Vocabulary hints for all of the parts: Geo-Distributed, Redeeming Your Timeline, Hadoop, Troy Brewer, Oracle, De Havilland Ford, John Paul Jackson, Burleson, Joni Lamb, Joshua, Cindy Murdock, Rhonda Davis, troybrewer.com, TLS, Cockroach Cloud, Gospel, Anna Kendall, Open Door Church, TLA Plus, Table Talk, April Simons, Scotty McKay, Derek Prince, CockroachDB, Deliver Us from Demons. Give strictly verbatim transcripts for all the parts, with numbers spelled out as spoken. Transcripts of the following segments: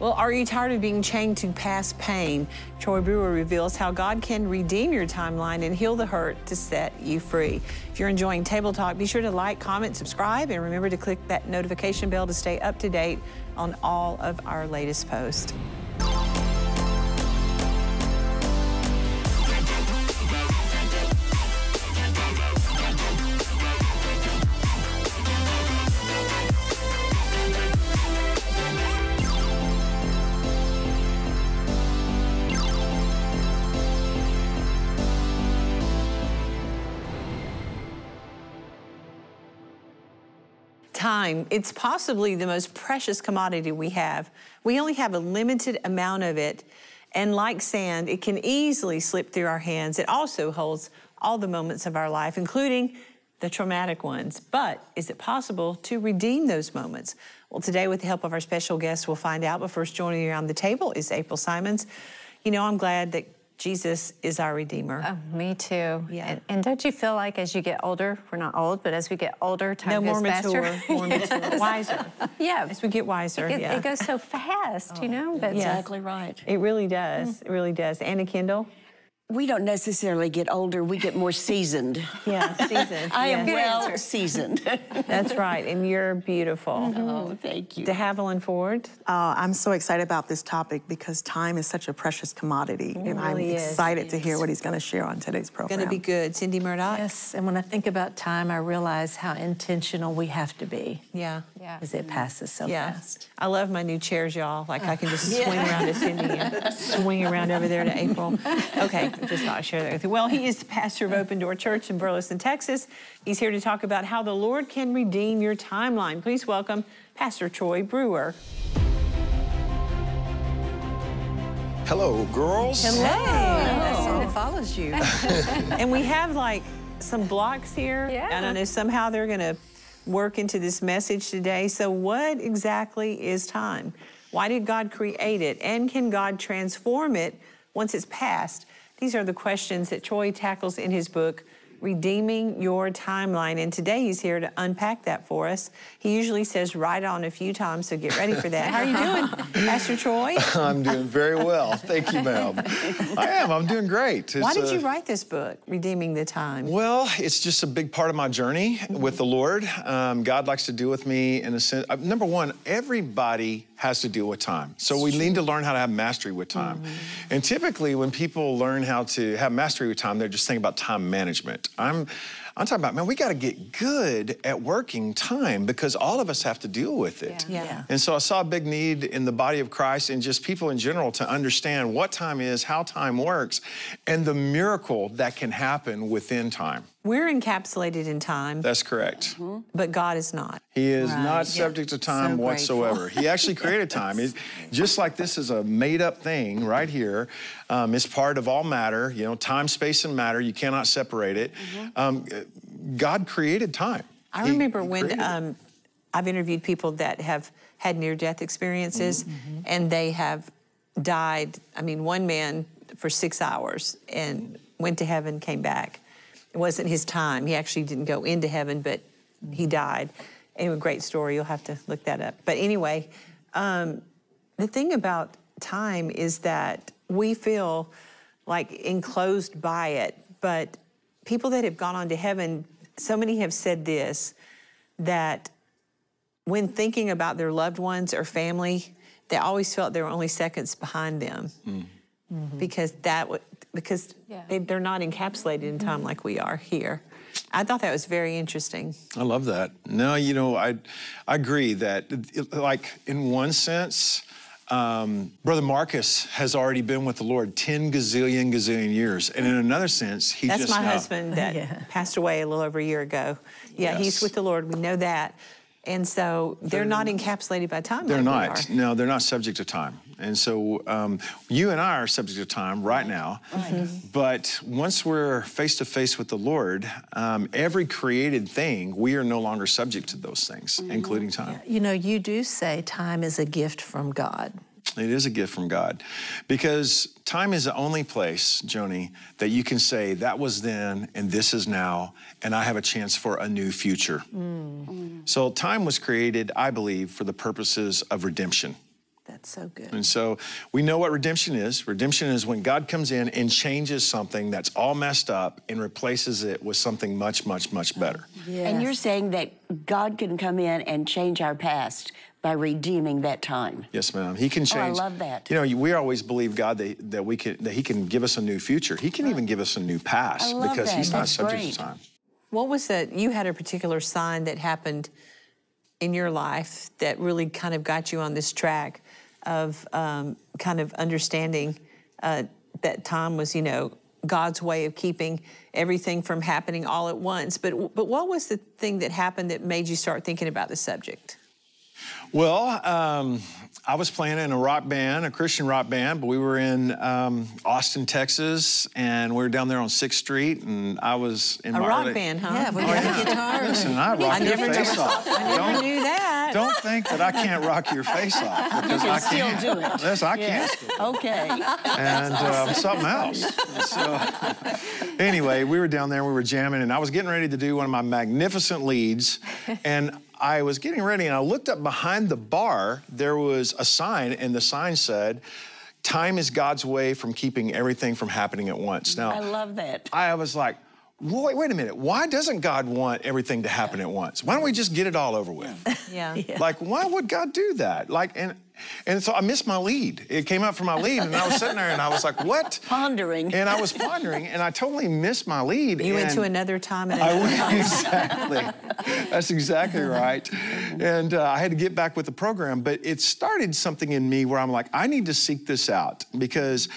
Well, are you tired of being chained to past pain? Troy Brewer reveals how God can redeem your timeline and heal the hurt to set you free. If you're enjoying Table Talk, be sure to like, comment, subscribe, and remember to click that notification bell to stay up to date on all of our latest posts. Time. It's possibly the most precious commodity we have. We only have a limited amount of it, and like sand, it can easily slip through our hands. It also holds all the moments of our life, including the traumatic ones. But is it possible to redeem those moments? Well, today, with the help of our special guests, we'll find out. But first, joining around the table is April Simons. You know, I'm glad that Jesus is our Redeemer. Oh, me too. Yeah. And, and don't you feel like as you get older, we're not old, but as we get older, time no, goes more mature, faster. More yes. mature, wiser. Yeah. As we get wiser, it, yeah. It goes so fast, oh, you know? But exactly yeah. right. It really does, mm. it really does. Anna Kendall? We don't necessarily get older, we get more seasoned. Yeah, seasoned. I yes. am well answer. seasoned. That's right, and you're beautiful. Mm-hmm. Oh, thank you. De Havilland Ford. Uh, I'm so excited about this topic because time is such a precious commodity, it and really I'm is. excited yes. to hear what he's gonna share on today's program. It's gonna be good. Cindy Murdock? Yes, and when I think about time, I realize how intentional we have to be. Yeah. Yeah. Because it passes so yeah. fast. I love my new chairs, y'all. Like, I can just yeah. swing around to Cindy and swing around over there to April. Okay. Just not share that with you. Well, he is the pastor of Open Door Church in Burleson, Texas. He's here to talk about how the Lord can redeem your timeline. Please welcome Pastor Troy Brewer. Hello, girls. Hello. Hello. It follows you. And we have like some blocks here. Yeah. And I don't know, somehow they're going to work into this message today. So what exactly is time? Why did God create it? And can God transform it once it's passed? These are the questions that Troy tackles in his book, Redeeming Your Timeline. And today he's here to unpack that for us. He usually says right on a few times, so get ready for that. How are you doing, Pastor Troy? I'm doing very well. Thank you, ma'am. I am. I'm doing great. It's, Why did uh, you write this book, Redeeming the Time? Well, it's just a big part of my journey mm-hmm. with the Lord. Um, God likes to deal with me in a sense. Uh, number one, everybody has to deal with time. So we need to learn how to have mastery with time. Mm-hmm. And typically when people learn how to have mastery with time, they're just thinking about time management. I'm, I'm talking about, man, we gotta get good at working time because all of us have to deal with it. Yeah. Yeah. Yeah. And so I saw a big need in the body of Christ and just people in general to understand what time is, how time works, and the miracle that can happen within time. We're encapsulated in time. That's correct. Mm-hmm. But God is not. He is right. not subject yeah. to time so whatsoever. He actually created time. It, just like this is a made-up thing right here. Um, it's part of all matter. You know, time, space, and matter. You cannot separate it. Mm-hmm. um, God created time. I he, remember he when um, I've interviewed people that have had near-death experiences, mm-hmm. and they have died. I mean, one man for six hours and went to heaven, came back. It wasn't his time. He actually didn't go into heaven, but he died. Anyway, great story. You'll have to look that up. But anyway, um, the thing about time is that we feel like enclosed by it. But people that have gone on to heaven, so many have said this, that when thinking about their loved ones or family, they always felt they were only seconds behind them. Mm. Mm-hmm. Because that would, because yeah. they, they're not encapsulated in time mm-hmm. like we are here. I thought that was very interesting. I love that. No, you know, I, I agree that, it, like, in one sense, um, Brother Marcus has already been with the Lord ten gazillion gazillion years. And in another sense, he That's just That's my now, husband that yeah. passed away a little over a year ago. Yeah, yes. he's with the Lord. We know that. And so they're, they're not encapsulated by time. They're like not. We are. No, they're not subject to time. And so um, you and I are subject to time right now. Mm-hmm. But once we're face to face with the Lord, um, every created thing, we are no longer subject to those things, mm-hmm. including time. Yeah. You know, you do say time is a gift from God. It is a gift from God because time is the only place, Joni, that you can say that was then and this is now and I have a chance for a new future. Mm. Mm. So time was created, I believe, for the purposes of redemption. That's so good. And so we know what redemption is. Redemption is when God comes in and changes something that's all messed up and replaces it with something much, much, much better. Yes. And you're saying that God can come in and change our past by redeeming that time. Yes, ma'am. He can change. Oh, I love that. You know, we always believe God that, that we can that He can give us a new future. He can right. even give us a new past I love because that. He's not That's subject great. To time. What was that? You had a particular sign that happened in your life that really kind of got you on this track of um, kind of understanding uh, that time was, you know, God's way of keeping everything from happening all at once. But but what was the thing that happened that made you start thinking about the subject? Well, um, I was playing in a rock band, a Christian rock band, but we were in um, Austin, Texas, and we were down there on sixth street, and I was in a my rock early... band, huh? Yeah, with oh, yeah. guitar. Listen, I rock I your never face off. I never don't, knew that. Don't think that I can't rock your face off because you can I can't. Still do it. Yes, I yeah. can. Still. Okay. And awesome. um, something else. So, anyway, we were down there, we were jamming, and I was getting ready to do one of my magnificent leads, and I was getting ready and I looked up behind the bar. There was a sign and the sign said, "Time is God's way from keeping everything from happening at once." Now, I love that. I was like, wait, wait a minute. Why doesn't God want everything to happen yeah. at once? Why don't we just get it all over with? Yeah. yeah. Like, why would God do that? Like, and and so I missed my lead. It came out from my lead, and I was sitting there, and I was like, what? Pondering. And I was pondering, and I totally missed my lead. You went to another time. And another I went, time. Exactly. That's exactly right. And uh, I had to get back with the program, but it started something in me where I'm like, I need to seek this out because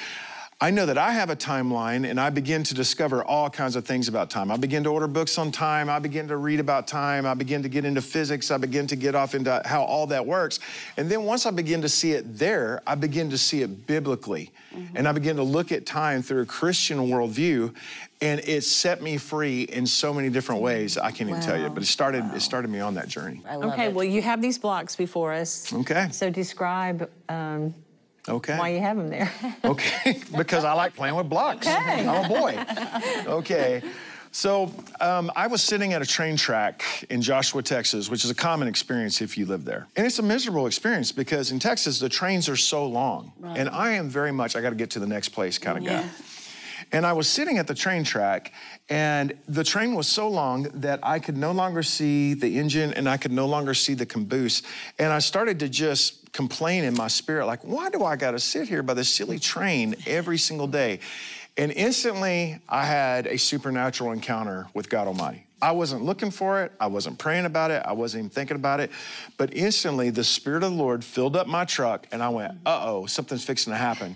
I know that I have a timeline, and I begin to discover all kinds of things about time. I begin to order books on time. I begin to read about time. I begin to get into physics. I begin to get off into how all that works. And then once I begin to see it there, I begin to see it biblically. Mm-hmm. And I begin to look at time through a Christian worldview, and it set me free in so many different ways. I can't wow. even tell you, but it started wow. it started me on that journey. I love okay, it. Well, you have these blocks before us. Okay. So describe... Um, Okay. Why you have them there? Okay, because I like playing with blocks. Okay. I'm a boy. Okay. So um, I was sitting at a train track in Joshua, Texas, which is a common experience if you live there. And it's a miserable experience because in Texas, the trains are so long. Right. And I am very much, I got to get to the next place kind of yeah. guy. And I was sitting at the train track, and the train was so long that I could no longer see the engine and I could no longer see the caboose. And I started to just complain in my spirit, like, why do I gotta sit here by this silly train every single day? And instantly, I had a supernatural encounter with God Almighty. I wasn't looking for it. I wasn't praying about it. I wasn't even thinking about it. But instantly, the Spirit of the Lord filled up my truck, and I went, uh-oh, something's fixing to happen.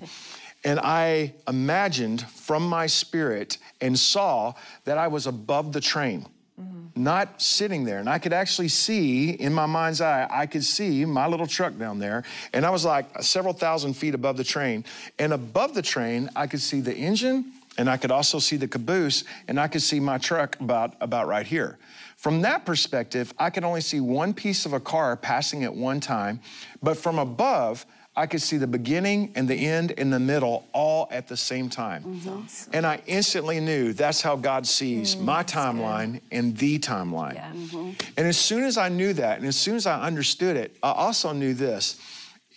And I imagined from my spirit and saw that I was above the train, mm-hmm. not sitting there. And I could actually see in my mind's eye, I could see my little truck down there. And I was like several thousand feet above the train. And above the train, I could see the engine, and I could also see the caboose, and I could see my truck about, about right here. From that perspective, I could only see one piece of a car passing at one time, but from above, I could see the beginning and the end and the middle all at the same time. Mm-hmm. Awesome. And I instantly knew that's how God sees mm, my timeline good. And the timeline. Yeah. Mm-hmm. And as soon as I knew that, and as soon as I understood it, I also knew this.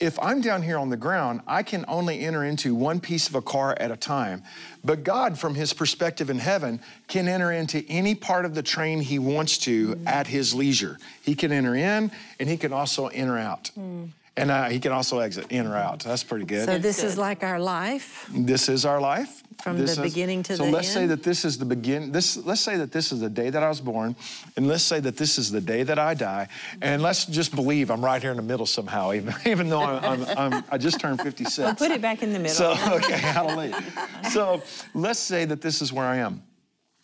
If I'm down here on the ground, I can only enter into one piece of a car at a time. But God, from his perspective in heaven, can enter into any part of the train he wants to mm. at his leisure. He can enter in, and he can also enter out. Mm. And uh, he can also exit in or out. That's pretty good. So this good. Is like our life. This is our life. From this the is, beginning to so the end. So let's say that this is the begin. This let's say that this is the day that I was born, and let's say that this is the day that I die, and let's just believe I'm right here in the middle somehow, even even though I'm, I'm, I'm I just turned fifty-six. Well, put it back in the middle. So okay, hallelujah. So let's say that this is where I am.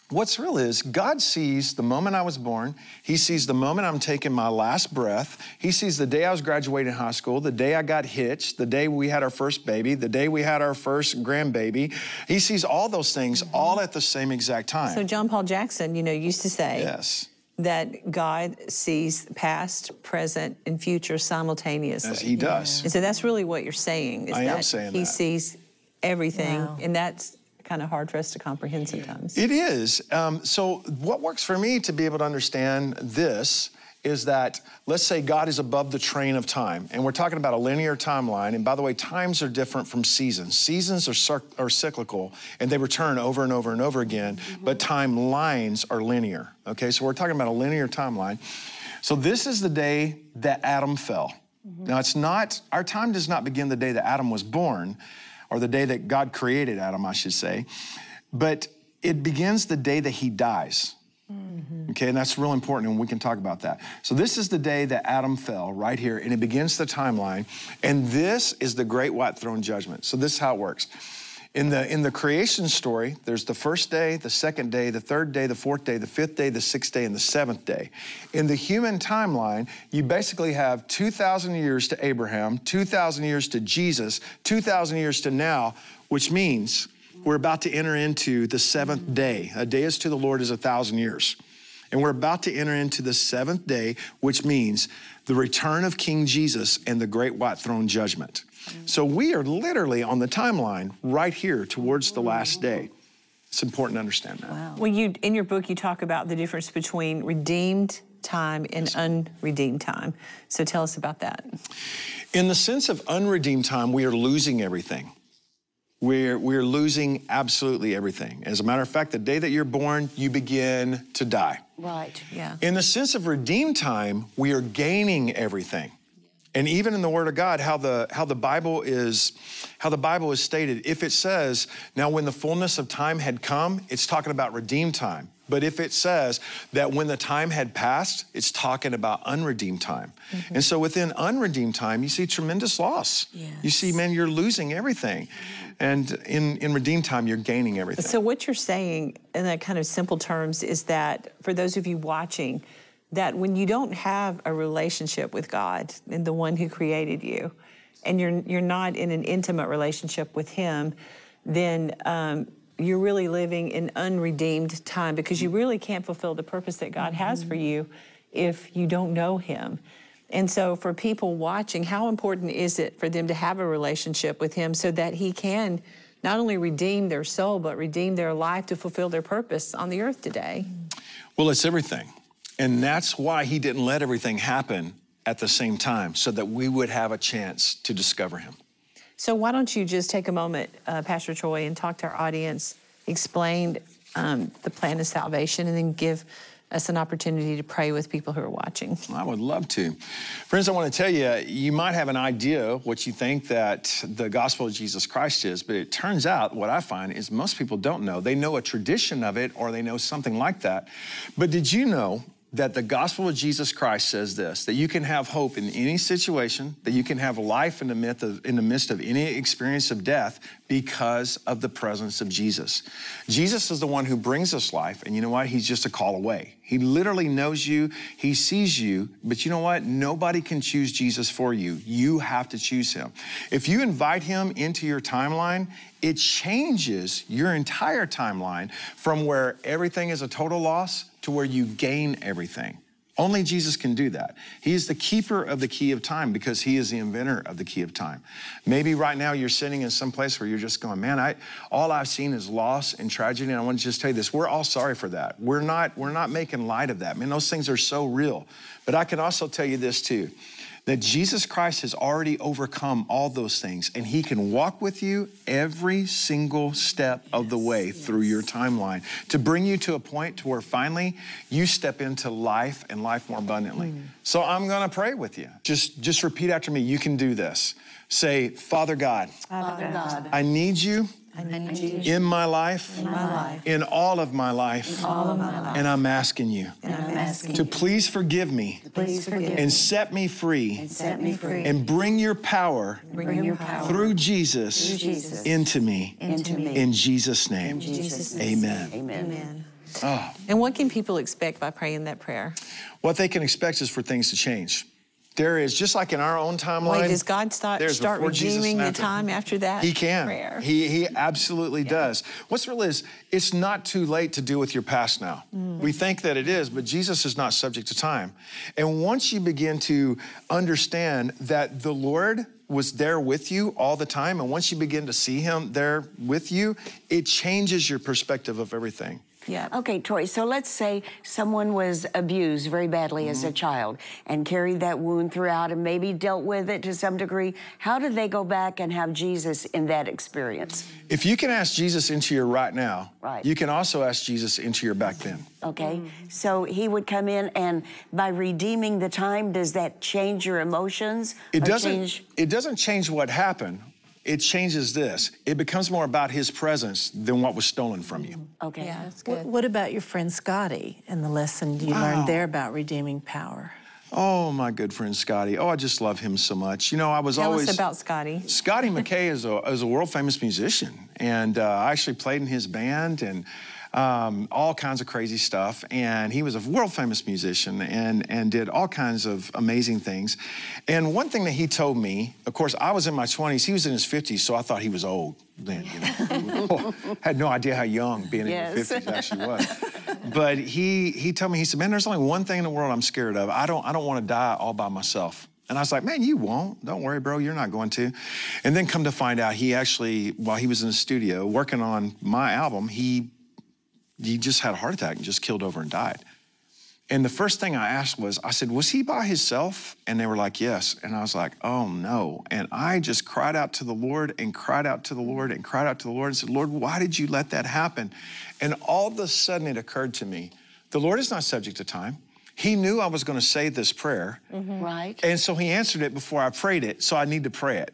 What's real is God sees the moment I was born. He sees the moment I'm taking my last breath. He sees the day I was graduating high school, the day I got hitched, the day we had our first baby, the day we had our first grandbaby. He sees all those things mm-hmm. all at the same exact time. So John Paul Jackson, you know, used to say yes. that God sees past, present, and future simultaneously. As he does. Yeah. And so that's really what you're saying. Is I that am saying he that. He sees everything, wow. and that's kind of hard for us to comprehend sometimes. It is. Um, so what works for me to be able to understand this is that, let's say God is above the train of time, and we're talking about a linear timeline, and by the way, times are different from seasons. Seasons are, are cyclical, and they return over and over and over again, mm-hmm. but timelines are linear, okay? So we're talking about a linear timeline. So this is the day that Adam fell. Mm-hmm. Now it's not, our time does not begin the day that Adam was born, or the day that God created Adam, I should say, but it begins the day that he dies. Mm-hmm. Okay, and that's real important, and we can talk about that. So this is the day that Adam fell right here, and it begins the timeline, and this is the great white throne judgment. So this is how it works. In the, in the creation story, there's the first day, the second day, the third day, the fourth day, the fifth day, the sixth day, and the seventh day. In the human timeline, you basically have two thousand years to Abraham, two thousand years to Jesus, two thousand years to now, which means we're about to enter into the seventh day. A day is to the Lord is a thousand years. And we're about to enter into the seventh day, which means the return of King Jesus and the great white throne judgment. So we are literally on the timeline right here towards the last day. It's important to understand that. Wow. Well, you, in your book, you talk about the difference between redeemed time and unredeemed time. So tell us about that. In the sense of unredeemed time, we are losing everything. We're, we're losing absolutely everything. As a matter of fact, the day that you're born, you begin to die. Right, yeah. In the sense of redeemed time, we are gaining everything. And even in the Word of God, how the, how the Bible is, how the Bible is stated, if it says, now when the fullness of time had come, it's talking about redeemed time. But if it says that when the time had passed, it's talking about unredeemed time. Mm-hmm. And so within unredeemed time, you see tremendous loss. Yes. You see, man, you're losing everything. And in, in redeemed time, you're gaining everything. So what you're saying in that kind of simple terms is that for those of you watching, that when you don't have a relationship with God and the one who created you, and you're, you're not in an intimate relationship with him, then um, you're really living in unredeemed time, because you really can't fulfill the purpose that God mm-hmm. has for you if you don't know him. And so for people watching, how important is it for them to have a relationship with him so that he can not only redeem their soul, but redeem their life to fulfill their purpose on the earth today? Well, it's everything. And that's why he didn't let everything happen at the same time, so that we would have a chance to discover him. So why don't you just take a moment, uh, Pastor Troy, and talk to our audience, explain um, the plan of salvation, and then give us an opportunity to pray with people who are watching. I would love to. Friends, I want to tell you, you might have an idea what you think that the gospel of Jesus Christ is, but it turns out what I find is most people don't know. They know a tradition of it, or they know something like that. But did you know that the gospel of Jesus Christ says this, that you can have hope in any situation, that you can have life in the midst of, in the midst of any experience of death because of the presence of Jesus. Jesus is the one who brings us life, and you know what? He's just a call away. He literally knows you, he sees you, but you know what? Nobody can choose Jesus for you. You have to choose him. If you invite him into your timeline, it changes your entire timeline from where everything is a total loss to where you gain everything. Only Jesus can do that. He is the keeper of the key of time, because he is the inventor of the key of time. Maybe right now you're sitting in some place where you're just going, man, I, all I've seen is loss and tragedy. And I want to just tell you this, we're all sorry for that. We're not, we're not making light of that. Man, those things are so real. But I can also tell you this too, that Jesus Christ has already overcome all those things, and he can walk with you every single step yes, of the way yes. through your timeline to bring you to a point to where finally you step into life and life more abundantly. Mm. So I'm gonna pray with you. Just, just repeat after me, you can do this. Say, Father God, Father God, I need you. I need you. In my life, in my life, in all of my life, in all of my life, and I'm asking you, and I'm asking to please forgive me, please forgive and set me free, and set me free, and bring your power, bring your power through Jesus, through Jesus into me, into me, in Jesus' name, in Jesus' name. Amen. Amen. Amen. Oh. And what can people expect by praying that prayer? What they can expect is for things to change. There is, just like in our own timeline. Wait, does God start, start redeeming the time after that? He can. Prayer? He, he absolutely yeah. does. What's real is, it's not too late to deal with your past now. Mm. We think that it is, but Jesus is not subject to time. And once you begin to understand that the Lord was there with you all the time, and once you begin to see him there with you, it changes your perspective of everything. Yeah. Okay, Troy, so let's say someone was abused very badly mm-hmm. as a child and carried that wound throughout and maybe dealt with it to some degree. How do they go back and have Jesus in that experience? If you can ask Jesus into your right now, right. you can also ask Jesus into your back then. Okay, mm-hmm. so he would come in, and by redeeming the time, does that change your emotions? It doesn't, change... it doesn't change what happened. It changes this. It becomes more about his presence than what was stolen from you. Okay, yeah, that's good. What, what about your friend Scotty and the lesson you wow. learned there about redeeming power? Oh, my good friend Scotty. Oh, I just love him so much. You know, I was Tell always... Tell us about Scotty. Scotty McKay is a, is a world-famous musician, and uh, I actually played in his band and um, all kinds of crazy stuff, and he was a world-famous musician and, and did all kinds of amazing things. And one thing that he told me, of course, I was in my twenties, he was in his fifties, so I thought he was old then, you know. Oh, I had no idea how young being yes. in your fifties actually was. But he, he told me, he said, man, there's only one thing in the world I'm scared of. I don't, I don't want to die all by myself. And I was like, man, you won't. Don't worry, bro, you're not going to. And then come to find out, he actually, while he was in the studio working on my album, he, he just had a heart attack and just killed over and died. And the first thing I asked was, I said, was he by himself? And they were like, yes. And I was like, oh no. And I just cried out to the Lord and cried out to the Lord and cried out to the Lord and said, Lord, why did you let that happen? And all of a sudden it occurred to me, the Lord is not subject to time. He knew I was going to say this prayer. Mm-hmm. Right. And so he answered it before I prayed it, so I need to pray it.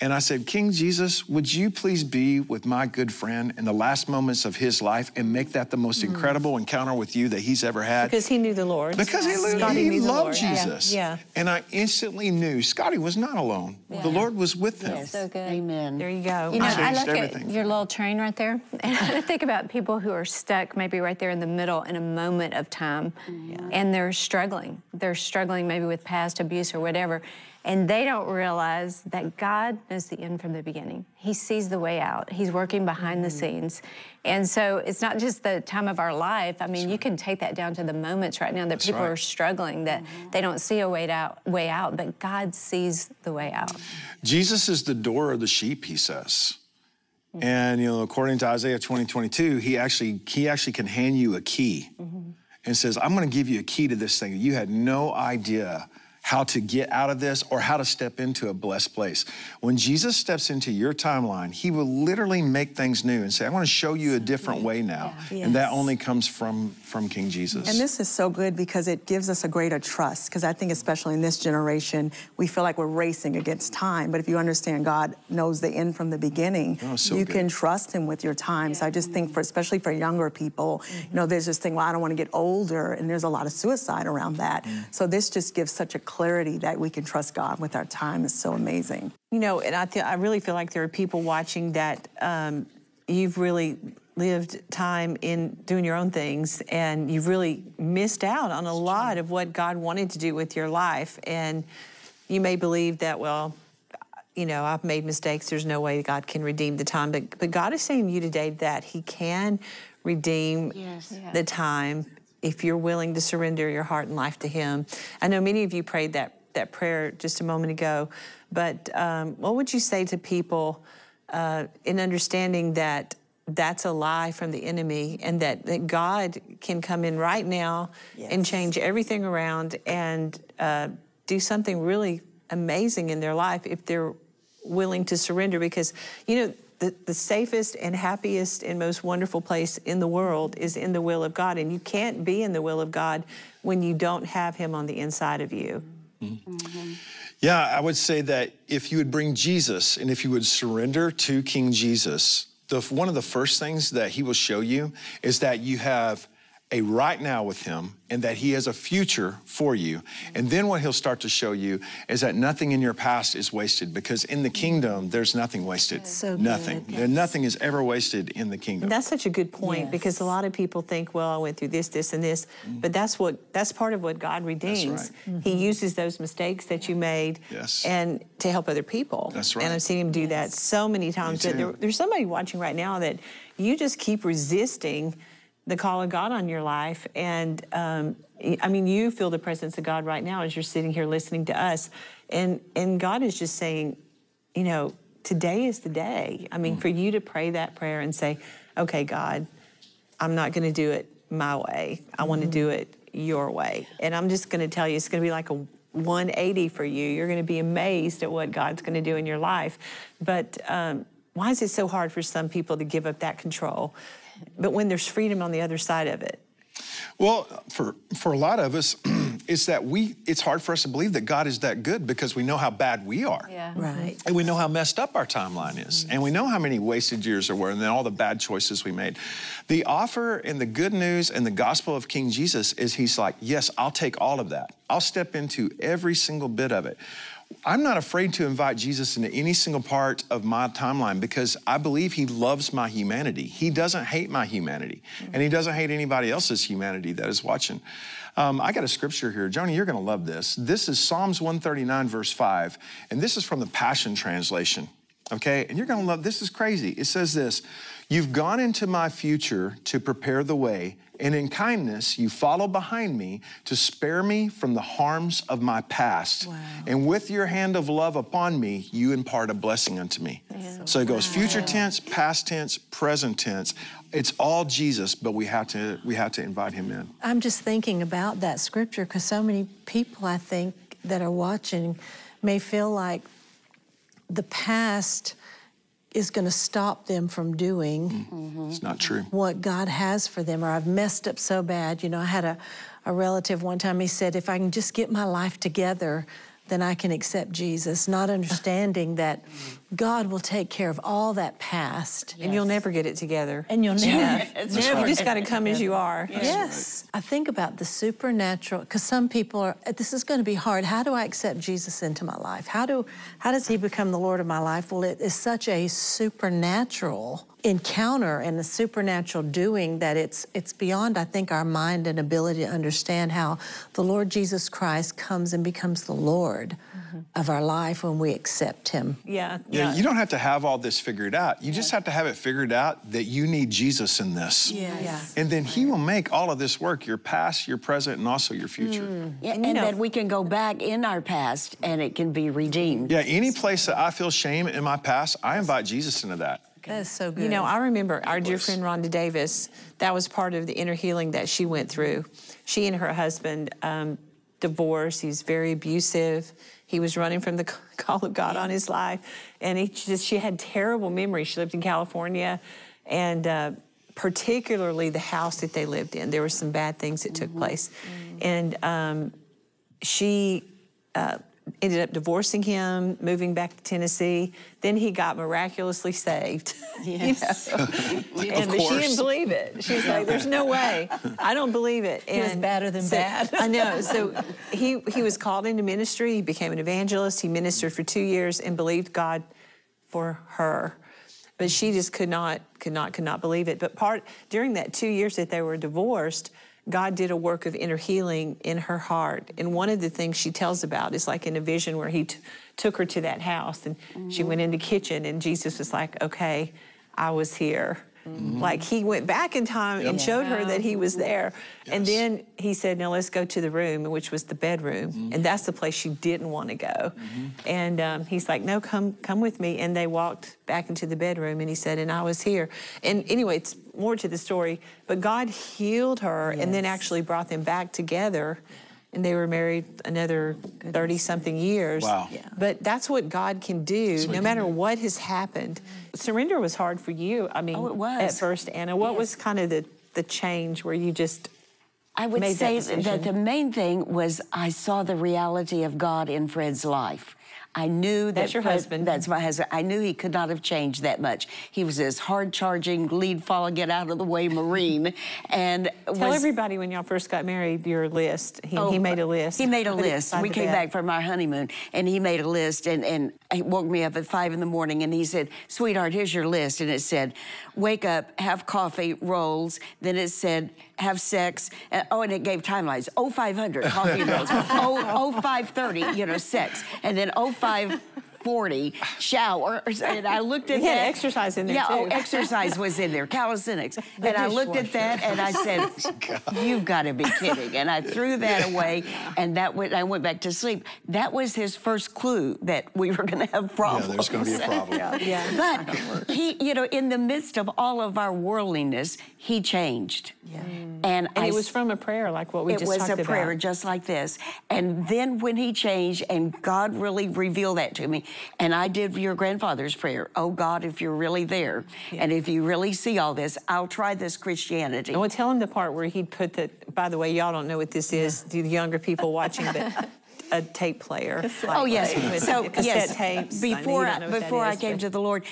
And I said, King Jesus, would you please be with my good friend in the last moments of his life and make that the most mm-hmm. incredible encounter with you that he's ever had? Because he knew the Lord. Because he, he, he loved Jesus. Yeah. yeah. And I instantly knew Scotty was not alone. Yeah. The Lord was with him. Yes. So good. Amen. There you go. You know, I, I look everything. at your little train right there, and I think about people who are stuck maybe right there in the middle in a moment of time, yeah. and they're struggling. They're struggling maybe with past abuse or whatever. And they don't realize that God knows the end from the beginning. He sees the way out. He's working behind mm-hmm. the scenes. And so it's not just the time of our life. I mean, That's you right. can take that down to the moments right now that That's people right. are struggling, that mm-hmm. they don't see a way out, way out, but God sees the way out. Jesus is the door of the sheep, he says. Mm-hmm. And, you know, according to Isaiah twenty, twenty-two, he actually, he actually can hand you a key mm-hmm. and says, I'm going to give you a key to this thing. You had no idea how to get out of this or how to step into a blessed place. When Jesus steps into your timeline, he will literally make things new and say, I want to show you a different way now. Yeah. Yes. And that only comes from, from King Jesus. And this is so good because it gives us a greater trust, because I think especially in this generation, we feel like we're racing against time. But if you understand God knows the end from the beginning, oh, so you good. can trust him with your time. Yeah. So I just think, for especially for younger people, mm-hmm. you know, there's this thing, well, I don't want to get older, and there's a lot of suicide around that. Mm-hmm. So this just gives such a clarity that we can trust God with our time is so amazing. You know, and I, I really feel like there are people watching that um, you've really lived time in doing your own things, and you've really missed out on a lot of what God wanted to do with your life. And you may believe that, well, you know, I've made mistakes. There's no way God can redeem the time. But, but God is saying to you today that he can redeem yes. the time if you're willing to surrender your heart and life to him. I know many of you prayed that, that prayer just a moment ago, but um, what would you say to people uh, in understanding that that's a lie from the enemy, and that, that God can come in right now yes. and change everything around and uh, do something really amazing in their life if they're willing to surrender? Because, you know, The, the safest and happiest and most wonderful place in the world is in the will of God. And you can't be in the will of God when you don't have him on the inside of you. Mm-hmm. Mm-hmm. Yeah, I would say that if you would bring Jesus and if you would surrender to King Jesus, the, one of the first things that he will show you is that you have a right now with him, and that he has a future for you. And then what he'll start to show you is that nothing in your past is wasted, because in the kingdom, there's nothing wasted. So nothing. Yes. Nothing is ever wasted in the kingdom. And that's such a good point yes. because a lot of people think, well, I went through this, this, and this, mm-hmm. but that's what that's part of what God redeems. That's right. mm-hmm. He uses those mistakes that you made yes. and to help other people. That's right. And I've seen him do yes. that so many times. That there, there's somebody watching right now that you just keep resisting the call of God on your life. And um, I mean, you feel the presence of God right now as you're sitting here listening to us. And, and God is just saying, you know, today is the day. I mean, mm-hmm. for you to pray that prayer and say, okay, God, I'm not going to do it my way. I want to do it your way. And I'm just going to tell you, it's going to be like a one eighty for you. You're going to be amazed at what God's going to do in your life. But um, why is it so hard for some people to give up that control, but when there's freedom on the other side of it? Well, for, for a lot of us, it's that we, it's hard for us to believe that God is that good because we know how bad we are. Yeah. Right. And we know how messed up our timeline is. Mm-hmm. And we know how many wasted years there were and then all the bad choices we made. The offer and the good news and the gospel of King Jesus is he's like, yes, I'll take all of that. I'll step into every single bit of it. I'm not afraid to invite Jesus into any single part of my timeline because I believe he loves my humanity. He doesn't hate my humanity, mm-hmm. and he doesn't hate anybody else's humanity that is watching. Um, I got a scripture here. Joni, you're going to love this. This is Psalms one thirty-nine, verse five, and this is from the Passion Translation, okay? And you're going to love, this is crazy. It says this, "You've gone into my future to prepare the way, and in kindness you follow behind me to spare me from the harms of my past. Wow. And with your hand of love upon me, you impart a blessing unto me." Yeah. So, so it goes wow. future tense, past tense, present tense. It's all Jesus, but we have to we have to invite him in. I'm just thinking about that scripture because so many people I think that are watching may feel like the past is going to stop them from doing mm-hmm. it's not true. What God has for them, or I've messed up so bad. You know, I had a, a relative one time, he said, if I can just get my life together, then I can accept Jesus, not understanding that God will take care of all that past. Yes. And you'll never get it together. And you'll never. Never. Right. You just got to come as you are. Yes. yes. Right. I think about the supernatural, because some people are, this is going to be hard. How do I accept Jesus into my life? How do, how does he become the Lord of my life? Well, it is such a supernatural encounter and the supernatural doing that it's it's beyond, I think, our mind and ability to understand how the Lord Jesus Christ comes and becomes the Lord mm-hmm. of our life when we accept him. Yeah, yeah. Yeah. You don't have to have all this figured out. You yeah. just have to have it figured out that you need Jesus in this. Yes. Yes. And then he will make all of this work, your past, your present, and also your future. Mm. Yeah, and, and know, that we can go back in our past and it can be redeemed. Yeah, any place that I feel shame in my past, I invite Jesus into that. That's so good. You know, I remember our dear friend Rhonda Davis, that was part of the inner healing that she went through. She and her husband um, divorced. He's very abusive. He was running from the call of God on his life. And he just, she had terrible memories. She lived in California, and uh, particularly the house that they lived in. There were some bad things that took mm-hmm. place. Mm-hmm. And um, she... Uh, ended up divorcing him, moving back to Tennessee. Then he got miraculously saved. Yes. You know? and but she didn't believe it. She was like, there's no way. I don't believe it. And it was badder than so, bad. I know. So he, he was called into ministry. He became an evangelist. He ministered for two years and believed God for her. But she just could not, could not, could not believe it. But part during that two years that they were divorced, God did a work of inner healing in her heart. And one of the things she tells about is like in a vision where he t took her to that house and mm-hmm. she went in the kitchen and Jesus was like, okay, I was here. Mm-hmm. Like he went back in time yep. and showed yeah. her that he was there. Yes. And then he said, now let's go to the room, which was the bedroom. Mm-hmm. And that's the place she didn't want to go. Mm-hmm. And um, he's like, no, come come with me. And they walked back into the bedroom and he said, and I was here. And anyway, it's more to the story, but God healed her yes. and then actually brought them back together. And they were married another thirty-something years. Wow. Yeah. But that's what God can do, so no matter do. what has happened. Mm-hmm. Surrender was hard for you, I mean, oh, it was. at first, Anna. What yes. was kind of the, the change where you just I would made say that, that the main thing was I saw the reality of God in Fred's life. I knew that that's your Fred, husband. That's my husband. I knew he could not have changed that much. He was this hard-charging, lead-falling, get-out-of-the-way Marine, and was, tell everybody when y'all first got married your list. He, oh, he made a list. He made a but list. We came back from our honeymoon, and he made a list, and, and he woke me up at five in the morning, and he said, sweetheart, here's your list, and it said, wake up, have coffee, rolls, then it said, have sex, and, oh, and it gave timelines, oh, five hundred, coffee rolls, oh, oh, five thirty, you know, sex, and then oh, five forty, shall, or, or and I looked at that. Exercise in there yeah, too. Oh, exercise was in there, calisthenics. The and I looked at that and I said, you've got to be kidding. And I threw that away and that went, I went back to sleep. That was his first clue that we were going to have problems. Yeah, there's going to be a problem. yeah. Yeah. But he, you know, in the midst of all of our worldliness, he changed. Yeah. Mm. And, and I, it was from a prayer like what we just talked about. It was a prayer just like this. And then when he changed and God really revealed that to me, and I did your grandfather's prayer, oh God, if you're really there, yeah. and if you really see all this, I'll try this Christianity. And we'll tell him the part where he put the, by the way, y'all don't know what this is, yeah. the younger people watching, but... a tape player. Like, oh yes, with so cassette yes. tapes. Before I, I before is, I came but... to the Lord,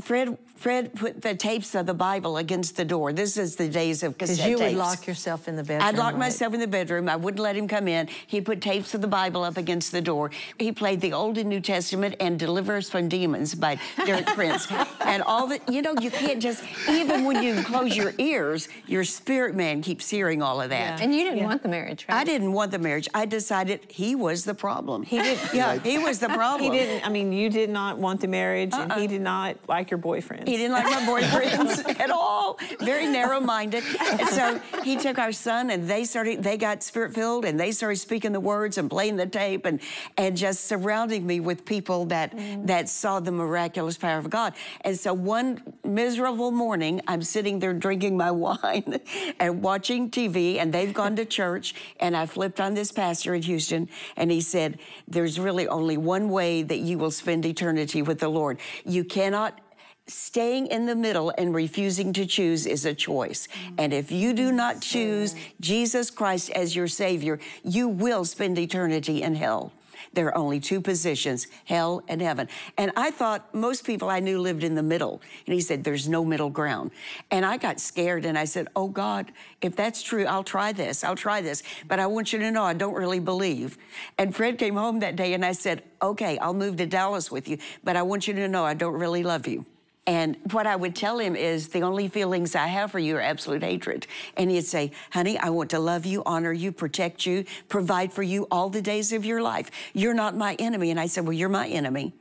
Fred Fred put the tapes of the Bible against the door. This is the days of cassette tapes. Because you would lock yourself in the bedroom. I'd lock right? myself in the bedroom. I wouldn't let him come in. He put tapes of the Bible up against the door. He played the Old and New Testament and Deliver Us from Demons by Derek Prince. And all the, you know, you can't just, even when you close your ears, your spirit man keeps hearing all of that. Yeah. And you didn't yeah. want the marriage, right? I didn't want the marriage. I decided he was the problem. He did. Yeah, he was the problem. He didn't, I mean, you did not want the marriage uh-uh. and he did not like your boyfriends. He didn't like my boyfriends at all. Very narrow-minded. And so he took our son and they started, they got spirit-filled and they started speaking the words and playing the tape and, and just surrounding me with people that, mm. that saw the miraculous power of God. And so one miserable morning, I'm sitting there drinking my wine and watching T V and they've gone to church and I flipped on this pastor in Houston and he said, there's really only one way that you will spend eternity with the Lord. You cannot Staying in the middle and refusing to choose is a choice. And if you do not choose Jesus Christ as your Savior, you will spend eternity in hell. There are only two positions, hell and heaven. And I thought most people I knew lived in the middle. And he said, there's no middle ground. And I got scared and I said, oh God, if that's true, I'll try this, I'll try this. But I want you to know I don't really believe. And Fred came home that day and I said, okay, I'll move to Dallas with you, but I want you to know I don't really love you. And what I would tell him is, the only feelings I have for you are absolute hatred. And he'd say, honey, I want to love you, honor you, protect you, provide for you all the days of your life. You're not my enemy. And I said, well, you're my enemy.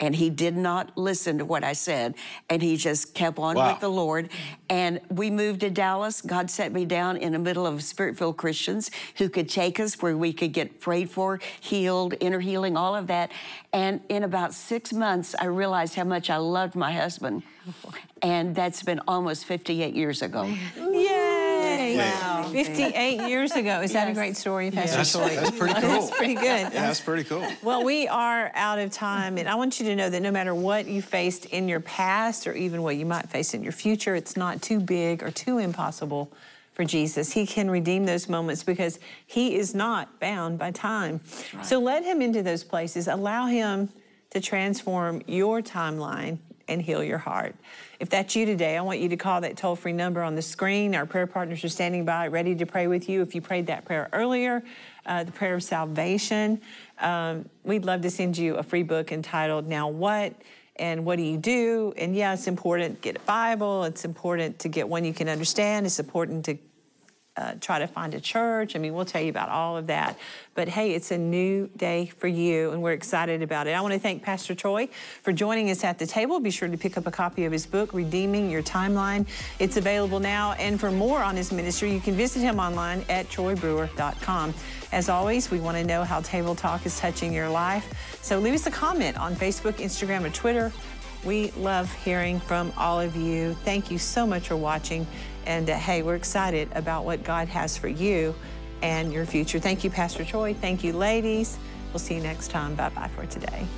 And he did not listen to what I said. And he just kept on wow. with the Lord. And we moved to Dallas. God set me down in the middle of spirit-filled Christians who could take us where we could get prayed for, healed, inner healing, all of that. And in about six months, I realized how much I loved my husband. And that's been almost fifty-eight years ago. Yay! Wow. fifty-eight years ago. Is yes. that a great story, Pastor yes. Troy? That's, that's pretty cool. That's pretty good. Yeah, that's pretty cool. Well, we are out of time, and I want you to know that no matter what you faced in your past or even what you might face in your future, it's not too big or too impossible for Jesus. He can redeem those moments because he is not bound by time. Right. So let him into those places. Allow him to transform your timeline and heal your heart. If that's you today, I want you to call that toll-free number on the screen. Our prayer partners are standing by, ready to pray with you. If you prayed that prayer earlier, uh, the prayer of salvation, um, we'd love to send you a free book entitled, Now What? And What Do You Do? And yeah, it's important to get a Bible. It's important to get one you can understand. It's important to Uh, try to find a church. I mean, we'll tell you about all of that. But hey, it's a new day for you, and we're excited about it. I want to thank Pastor Troy for joining us at the table. Be sure to pick up a copy of his book, Redeeming Your Timeline. It's available now. And for more on his ministry, you can visit him online at troy brewer dot com. As always, we want to know how Table Talk is touching your life. So leave us a comment on Facebook, Instagram, or Twitter. We love hearing from all of you. Thank you so much for watching. And uh, hey, we're excited about what God has for you and your future. Thank you, Pastor Troy. Thank you, ladies. We'll see you next time. Bye-bye for today.